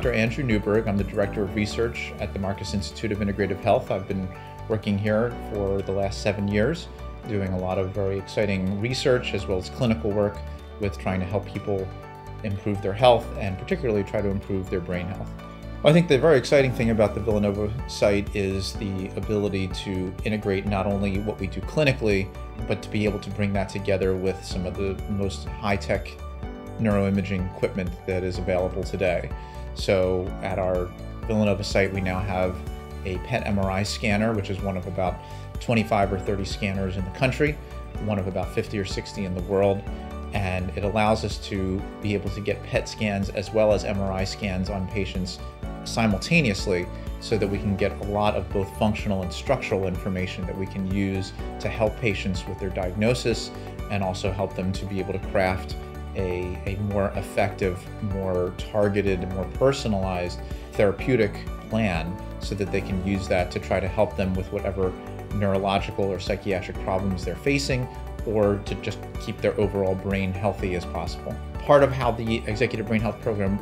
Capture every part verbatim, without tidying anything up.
Doctor Andrew Newberg. I'm the Director of Research at the Marcus Institute of Integrative Health. I've been working here for the last seven years, doing a lot of very exciting research as well as clinical work with trying to help people improve their health and particularly try to improve their brain health. Well, I think the very exciting thing about the Villanova site is the ability to integrate not only what we do clinically, but to be able to bring that together with some of the most high-tech neuroimaging equipment that is available today. So at our Villanova site, we now have a P E T M R I scanner, which is one of about twenty-five or thirty scanners in the country, one of about fifty or sixty in the world. And it allows us to be able to get P E T scans as well as M R I scans on patients simultaneously so that we can get a lot of both functional and structural information that we can use to help patients with their diagnosis and also help them to be able to craft a, a more effective, more targeted, more personalized therapeutic plan so that they can use that to try to help them with whatever neurological or psychiatric problems they're facing, or to just keep their overall brain healthy as possible. Part of how the Executive Brain Health Program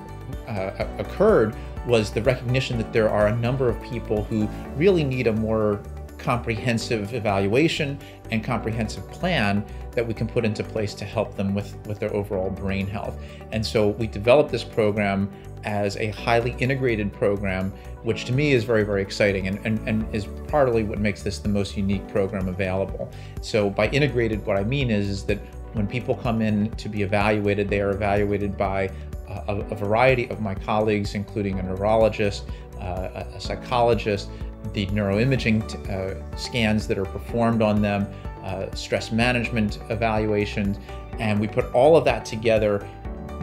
uh, occurred was the recognition that there are a number of people who really need a more comprehensive evaluation and comprehensive plan that we can put into place to help them with, with their overall brain health. And so we developed this program as a highly integrated program, which to me is very, very exciting and, and, and is partly what makes this the most unique program available. So by integrated, what I mean is, is that when people come in to be evaluated, they are evaluated by a, a variety of my colleagues, including a neurologist, uh, a, a psychologist, the neuroimaging uh, scans that are performed on them, uh, stress management evaluations, and we put all of that together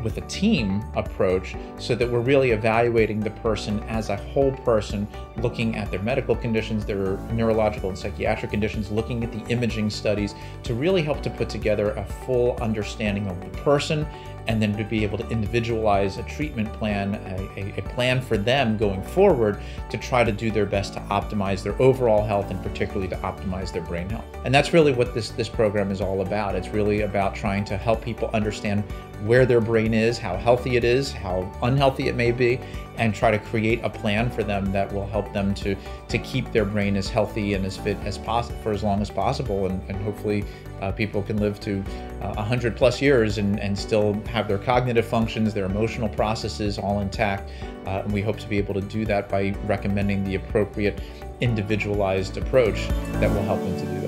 with a team approach so that we're really evaluating the person as a whole person, looking at their medical conditions, their neurological and psychiatric conditions, looking at the imaging studies to really help to put together a full understanding of the person and then to be able to individualize a treatment plan, a, a plan for them going forward to try to do their best to optimize their overall health and particularly to optimize their brain health. And that's really what this, this program is all about. It's really about trying to help people understand where their brain is, how healthy it is, how unhealthy it may be, and try to create a plan for them that will help them to, to keep their brain as healthy and as fit as possible for as long as possible. And, and hopefully uh, people can live to uh, one hundred plus years and, and still have their cognitive functions, their emotional processes all intact. Uh, and we hope to be able to do that by recommending the appropriate individualized approach that will help them to do that.